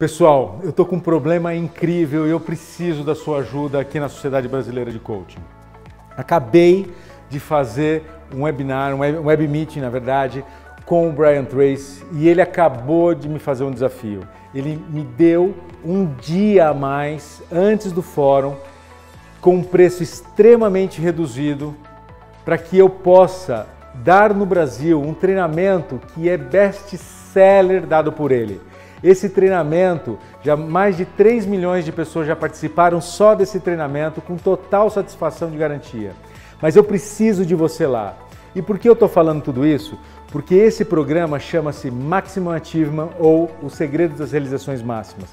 Pessoal, eu estou com um problema incrível e eu preciso da sua ajuda aqui na Sociedade Brasileira de Coaching. Acabei de fazer um webinar, um web meeting, na verdade, com o Brian Tracy e ele acabou de me fazer um desafio. Ele me deu um dia a mais antes do fórum com um preço extremamente reduzido para que eu possa dar no Brasil um treinamento que é best-seller dado por ele. Esse treinamento, já mais de 3 milhões de pessoas já participaram só desse treinamento com total satisfação de garantia. Mas eu preciso de você lá. E por que eu estou falando tudo isso? Porque esse programa chama-se Maximum Achievement ou o Segredo das Realizações Máximas.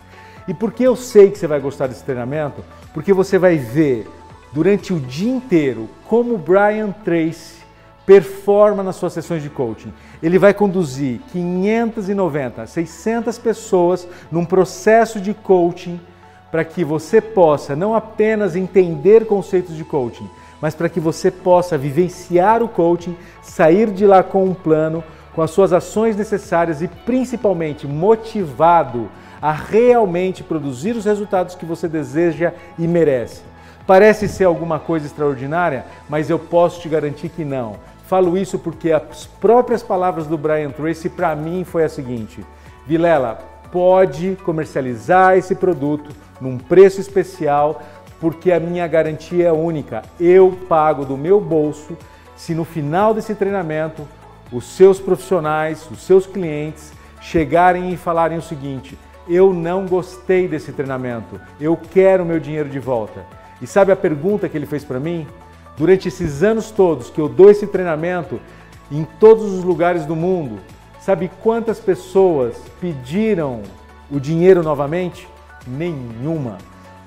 E por que eu sei que você vai gostar desse treinamento? Porque você vai ver durante o dia inteiro como o Brian Tracy performa nas suas sessões de coaching. Ele vai conduzir 590 a 600 pessoas num processo de coaching para que você possa não apenas entender conceitos de coaching, mas para que você possa vivenciar o coaching, sair de lá com um plano, com as suas ações necessárias e principalmente motivado a realmente produzir os resultados que você deseja e merece. Parece ser alguma coisa extraordinária, mas eu posso te garantir que não. Falo isso porque as próprias palavras do Brian Tracy para mim foi a seguinte: Vilela, pode comercializar esse produto num preço especial, porque a minha garantia é única. Eu pago do meu bolso se no final desse treinamento os seus profissionais, os seus clientes chegarem e falarem o seguinte: eu não gostei desse treinamento, eu quero meu dinheiro de volta. E sabe a pergunta que ele fez para mim? Durante esses anos todos que eu dou esse treinamento em todos os lugares do mundo, sabe quantas pessoas pediram o dinheiro novamente? Nenhuma.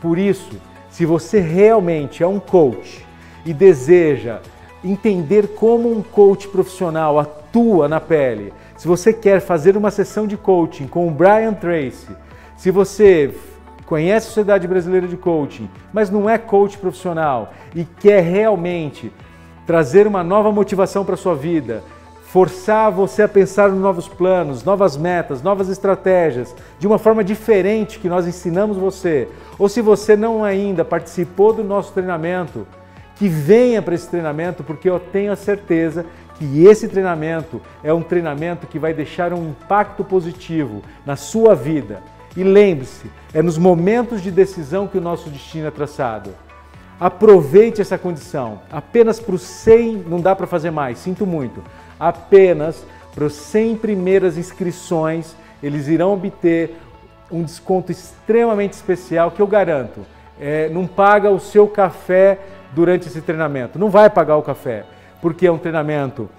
Por isso, se você realmente é um coach e deseja entender como um coach profissional atua na pele, se você quer fazer uma sessão de coaching com o Brian Tracy, se você conhece a Sociedade Brasileira de Coaching, mas não é coach profissional e quer realmente trazer uma nova motivação para a sua vida, forçar você a pensar em novos planos, novas metas, novas estratégias, de uma forma diferente que nós ensinamos você. Ou se você não ainda participou do nosso treinamento, que venha para esse treinamento, porque eu tenho a certeza que esse treinamento é um treinamento que vai deixar um impacto positivo na sua vida. E lembre-se, é nos momentos de decisão que o nosso destino é traçado. Aproveite essa condição. Apenas para os 100, não dá para fazer mais, sinto muito. Apenas para os 100 primeiras inscrições, eles irão obter um desconto extremamente especial que eu garanto. Não paga o seu café durante esse treinamento. Não vai pagar o café, porque é um treinamento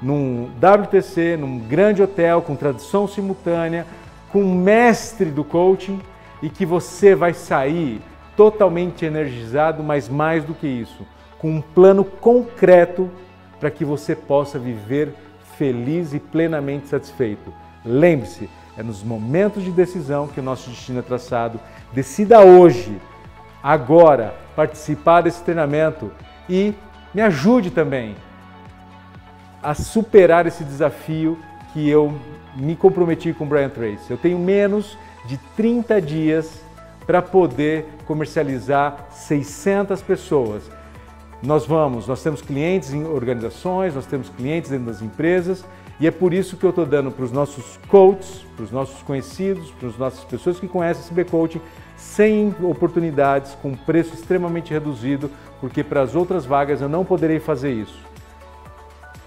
num WTC, num grande hotel, com tradução simultânea, com um mestre do coaching e que você vai sair totalmente energizado, mas mais do que isso, com um plano concreto para que você possa viver feliz e plenamente satisfeito. Lembre-se, é nos momentos de decisão que o nosso destino é traçado. Decida hoje, agora, participar desse treinamento e me ajude também a superar esse desafio que eu me comprometi com o Brian Tracy. Eu tenho menos de 30 dias para poder comercializar 600 pessoas. Nós temos clientes em organizações, nós temos clientes dentro das empresas e é por isso que eu estou dando para os nossos coaches, para os nossos conhecidos, para as nossas pessoas que conhecem esse coaching, 100 oportunidades com preço extremamente reduzido, porque para as outras vagas eu não poderei fazer isso.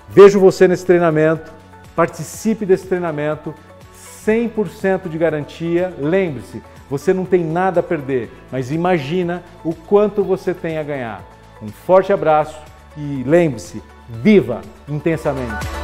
Vejo você nesse treinamento, participe desse treinamento, 100% de garantia. Lembre-se, você não tem nada a perder, mas imagina o quanto você tem a ganhar. Um forte abraço e lembre-se, viva intensamente!